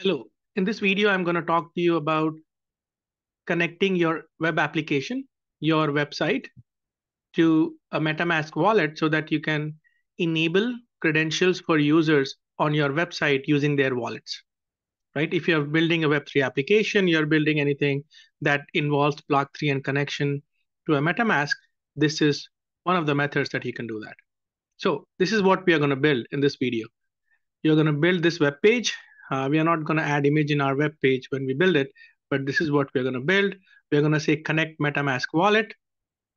Hello, in this video, I'm going to talk to you about connecting your web application, your website, to a MetaMask wallet so that you can enable credentials for users on your website using their wallets, right? If you're building a Web3 application, you're building anything that involves Block3 and connection to a MetaMask, this is one of the methods that you can do that. So this is what we are going to build in this video. You're going to build this web page. We are not going to add image in our web page when we build it, but this is what we're going to build. We're going to say connect MetaMask wallet.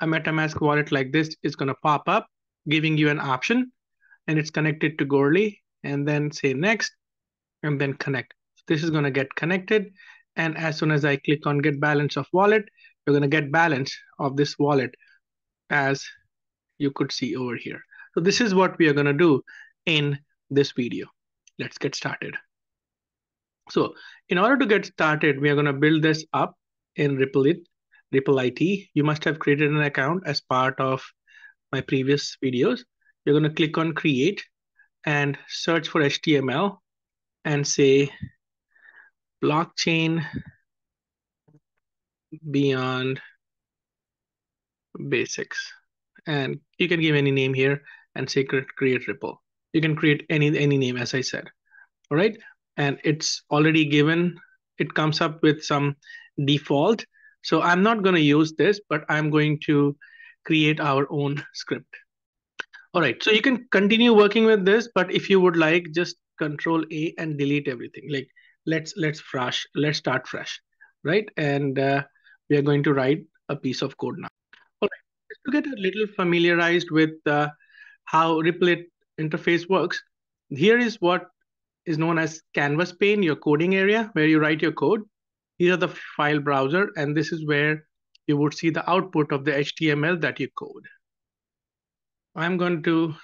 A MetaMask wallet like this is going to pop up, giving you an option, and it's connected to Goerli, and then say next, and then connect. So this is going to get connected, and as soon as I click on get balance of wallet, you're going to get balance of this wallet, as you could see over here. So this is what we are going to do in this video. Let's get started. So in order to get started, we are going to build this up in Replit. You must have created an account as part of my previous videos. You're going to click on create and search for HTML and say blockchain beyond basics. And you can give any name here and say create Ripple. You can create any name, as I said. All right. And it's already given, it comes up with some default. So I'm not going to use this, but I'm going to create our own script. All right, so you can continue working with this, but if you would like, just Control A and delete everything. Like let's start fresh, right? And we are going to write a piece of code now. All right, just to get a little familiarized with how Replit interface works, here is what is known as canvas pane, your coding area where you write your code. These are the file browser, and this is where you would see the output of the HTML that you code. I'm going to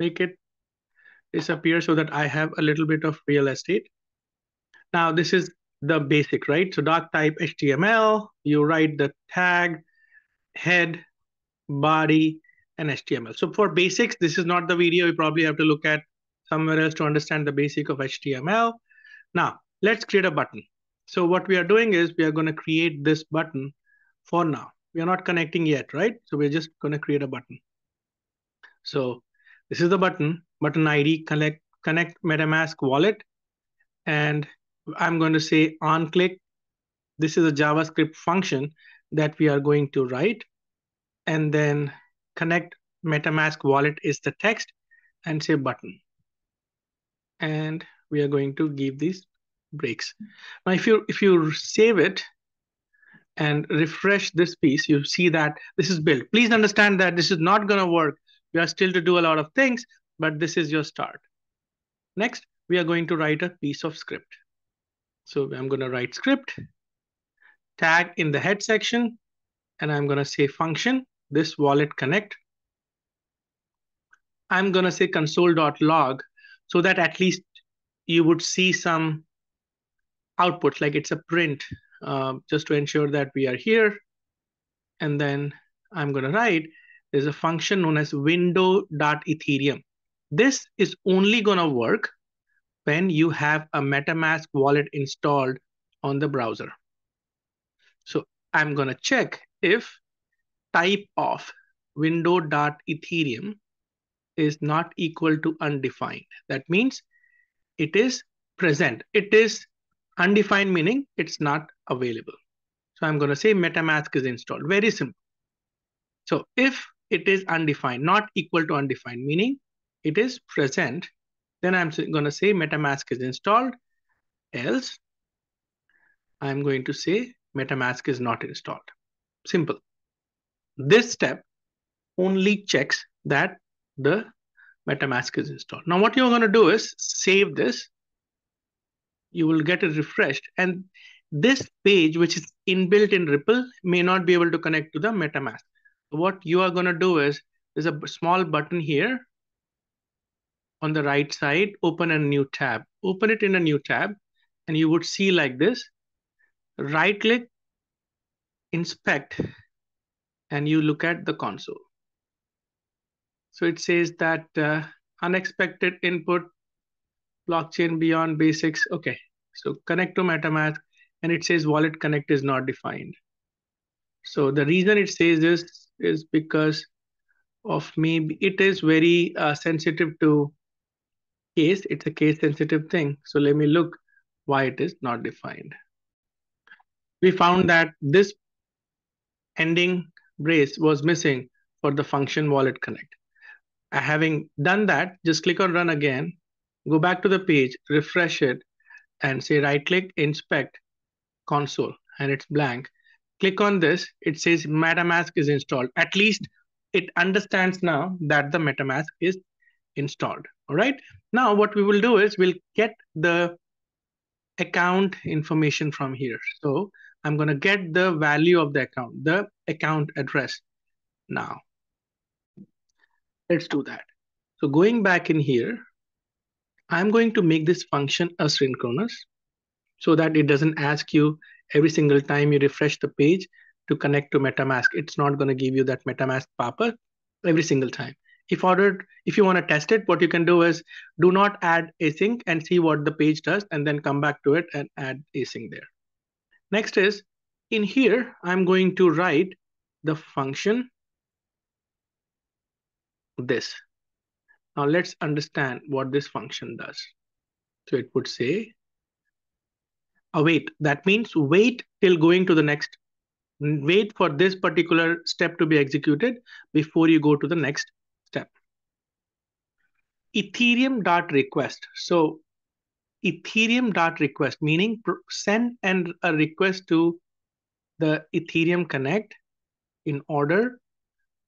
make it disappear so that I have a little bit of real estate. Now this is the basic, right? So doc type HTML, you write the tag, head, body, and HTML. So for basics, this is not the video. You probably have to look at somewhere else to understand the basic of HTML. Now, let's create a button. So what we are doing is we are going to create this button for now. We are not connecting yet, right? So we're just going to create a button. So this is the button ID, connect MetaMask wallet. And I'm going to say on click. This is a JavaScript function that we are going to write. And then connect MetaMask wallet is the text and say button. And we are going to give these breaks. Now, if you save it and refresh this piece, you see that this is built. Please understand that this is not going to work. We are still to do a lot of things, but this is your start. Next, we are going to write a piece of script. So I'm going to write script, tag in the head section, and I'm going to say function, this wallet connect. I'm going to say console.log, so that at least you would see some outputs, like it's a print, just to ensure that we are here. And then I'm going to write, there's a function known as window.ethereum. This is only going to work when you have a MetaMask wallet installed on the browser. So I'm going to check if type of window.ethereum is not equal to undefined. That means it is present. It is undefined, meaning it's not available. So I'm going to say MetaMask is installed. Very simple. So if it is undefined, not equal to undefined, meaning it is present, then I'm going to say MetaMask is installed. Else, I'm going to say MetaMask is not installed. Simple. This step only checks that the MetaMask is installed. Now what you're going to do is save this. You will get it refreshed. And this page, which is inbuilt in Ripple, may not be able to connect to the MetaMask. What you are going to do is, there's a small button here on the right side, open a new tab. Open it in a new tab, and you would see like this. Right click, inspect, and you look at the console. So it says that unexpected input, blockchain beyond basics. Okay, So connect to MetaMask, and it says wallet connect is not defined. So the reason it says this is because of maybe it is very sensitive to case. It's a case sensitive thing. So let me look why it is not defined. We found that this ending brace was missing for the function wallet connect. Having done that, just click on run again, go back to the page, refresh it, and say right click, inspect console, and it's blank. Click on this, it says MetaMask is installed. At least it understands now that the MetaMask is installed. All right. Now what we will do is we'll get the account information from here. So I'm going to get the value of the account address now. Let's do that. So going back in here, I'm going to make this function asynchronous so that it doesn't ask you every single time you refresh the page to connect to MetaMask. It's not going to give you that MetaMask pop-up every single time. If you want to test it, what you can do is do not add async and see what the page does, and then come back to it and add async there. Next is in here, I'm going to write the function this. Now let's understand what this function does. So it would say await. That means wait till going to the next, wait for this particular step to be executed before you go to the next step. Ethereum.request. So Ethereum.request, meaning send and a request to the Ethereum Connect in order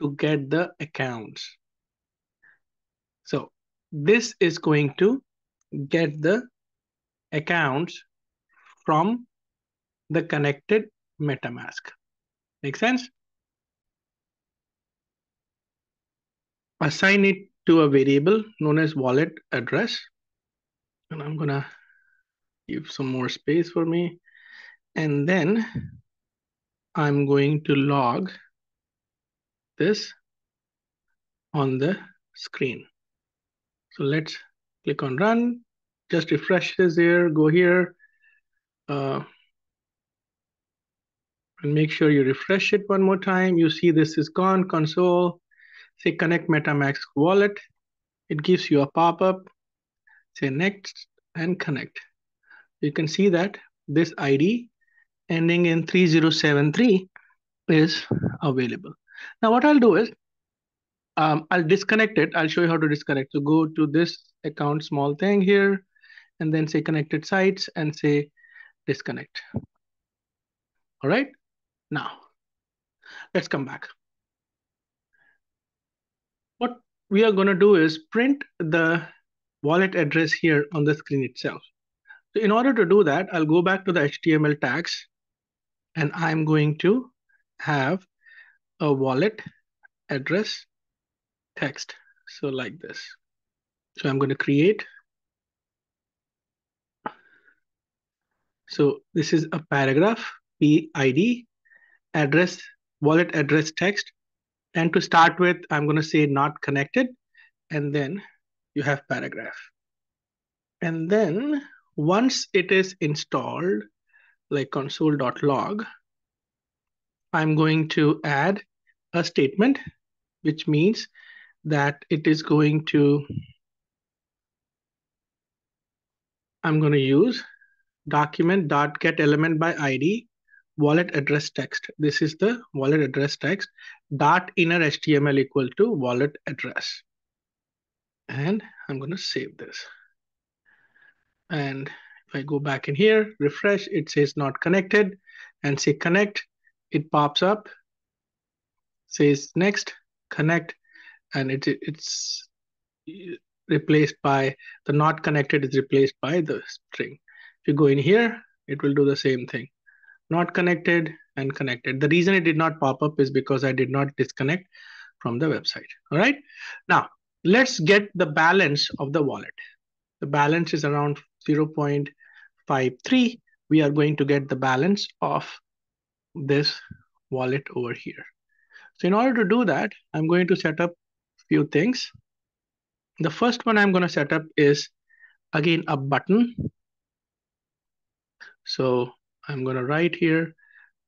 to get the accounts. So this is going to get the accounts from the connected MetaMask. Make sense? Assign it to a variable known as wallet address. And I'm going to give some more space for me. And then I'm going to log this on the screen. So let's click on run. Just refresh this here, go here. And make sure you refresh it one more time. You see this is gone, console. Say connect MetaMask wallet. It gives you a pop-up. Say next and connect. You can see that this ID ending in 3073 is available. Now what I'll do is I'll disconnect it. I'll show you how to disconnect. So go to this account small thing here and then say connected sites and say disconnect. All right. Now let's come back. What we are going to do is print the wallet address here on the screen itself. So in order to do that, I'll go back to the HTML tags and I'm going to have a wallet address text. So like this. So I'm going to create. So this is a paragraph, PID, address, wallet address text. And to start with, I'm going to say not connected. And then you have paragraph. And then once it is installed, like console.log, I'm going to add a statement, which means that it is going to, I'm going to use document.getElementById wallet address text. This is the wallet address text dot inner HTML equal to wallet address. And I'm going to save this. And if I go back in here, refresh, it says not connected and say connect. It pops up, says next, connect, and it's replaced by the not connected is replaced by the string. If you go in here, it will do the same thing. Not connected and connected. The reason it did not pop up is because I did not disconnect from the website. All right. Now let's get the balance of the wallet. The balance is around 0.53. We are going to get the balance of this wallet over here. So in order to do that, I'm going to set up a few things. The first one I'm going to set up is, again, a button. So I'm going to write here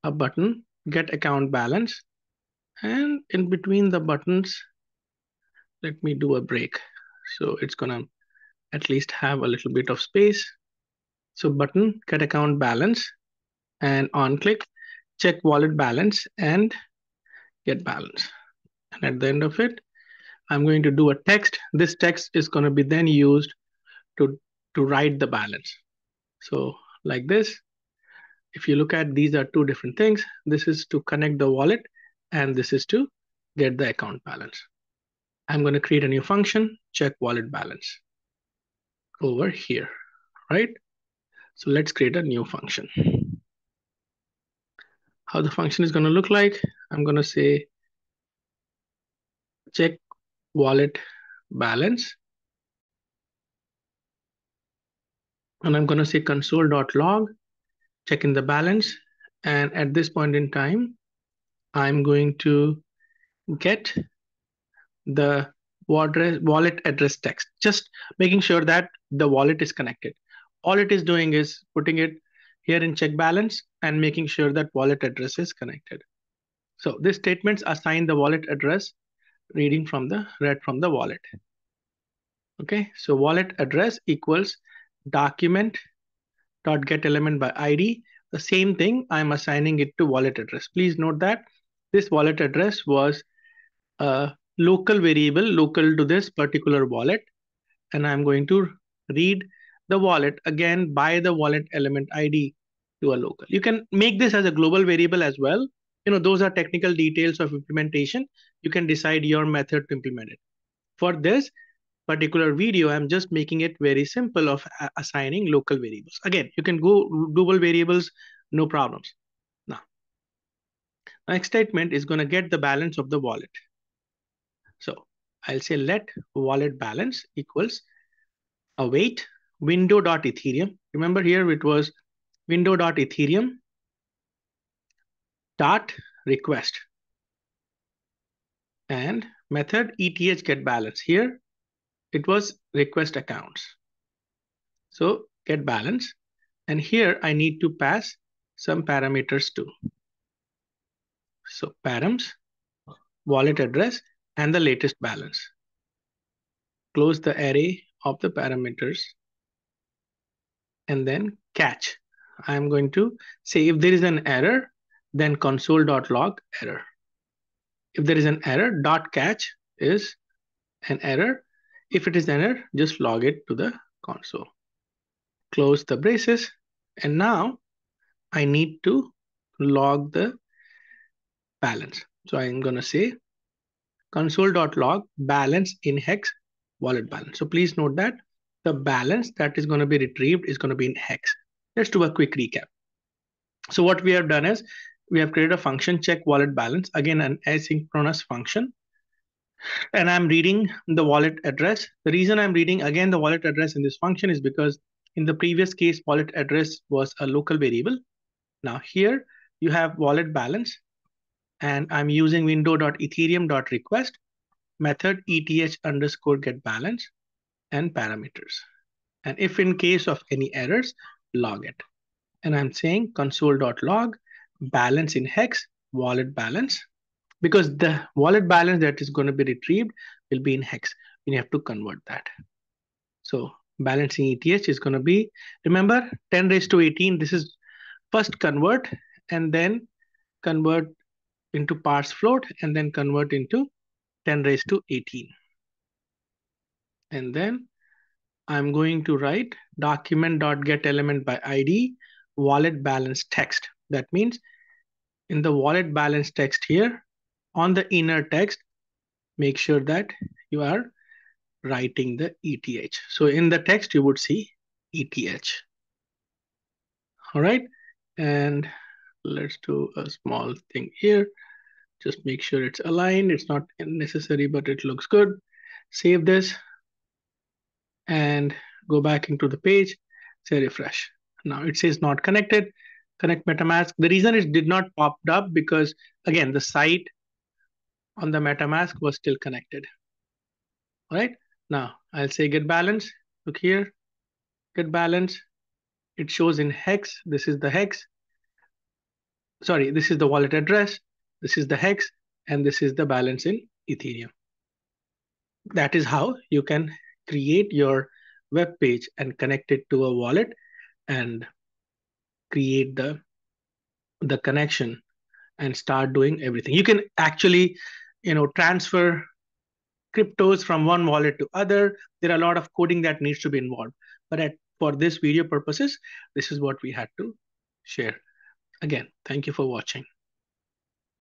a button, get account balance. And in between the buttons, let me do a break. So it's going to at least have a little bit of space. So button, get account balance, and on click, check wallet balance and get balance. And at the end of it, I'm going to do a text. This text is going to be then used to write the balance. So like this, if you look at, these are two different things. This is to connect the wallet and this is to get the account balance. I'm going to create a new function, check wallet balance over here, right? So let's create a new function. How the function is going to look like, I'm going to say check wallet balance. And I'm going to say console.log, check in the balance. And at this point in time, I'm going to get the wallet address text, just making sure that the wallet is connected. All it is doing is putting it here in check balance and making sure that wallet address is connected. So these statements assign the wallet address, reading from the read from the wallet. Okay, so wallet address equals document.getElementById. The same thing, I'm assigning it to wallet address. Please note that this wallet address was a local variable, local to this particular wallet. And I'm going to read the wallet again by the wallet element ID to a local. You can make this as a global variable as well. You know, those are technical details of implementation. You can decide your method to implement it. For this particular video, I'm just making it very simple of assigning local variables. Again, you can go global variables, no problems. Now, next statement is going to get the balance of the wallet. So I'll say let wallet balance equals await window.ethereum. Remember here, it was window.ethereum dot request and method eth get balance. Here it was request accounts. So get balance, and here I need to pass some parameters too. So params, wallet address and the latest balance. Close the array of the parameters and then catch. I'm going to say if there is an error, then console.log error. If there is an error, dot catch is an error. If it is an error, just log it to the console. Close the braces. And now I need to log the balance. So I'm going to say console.log balance in hex wallet balance. So please note that the balance that is going to be retrieved is going to be in hex. Let's do a quick recap. So what we have done is we have created a function, check wallet balance, again, an asynchronous function. And I'm reading the wallet address. The reason I'm reading again the wallet address in this function is because in the previous case, wallet address was a local variable. Now here you have wallet balance and I'm using window.ethereum.request, method eth underscore get balance and parameters. And if in case of any errors, log it. And I'm saying console.log balance in hex wallet balance, because the wallet balance that is going to be retrieved will be in hex. We have to convert that. So balancing ETH is going to be, remember, 10 raised to 18. This is first convert and then convert into parse float and then convert into 10 raised to 18. And then I'm going to write document.getElementById wallet balance text. That means in the wallet balance text here, on the inner text, make sure that you are writing the ETH. So in the text, you would see ETH. All right. And let's do a small thing here. Just make sure it's aligned. It's not necessary, but it looks good. Save this and go back into the page. Say refresh. Now it says not connected. Connect MetaMask. The reason it did not pop up because, again, the site on the MetaMask was still connected. All right. Now I'll say get balance. Look here, get balance. It shows in hex. This is the hex. Sorry, this is the wallet address. This is the hex. And this is the balance in Ethereum. That is how you can create your web page and connect it to a wallet and create the connection and start doing everything. You can actually, you know, transfer cryptos from one wallet to other. There are a lot of coding that needs to be involved. But for this video purposes, this is what we had to share. Again, thank you for watching.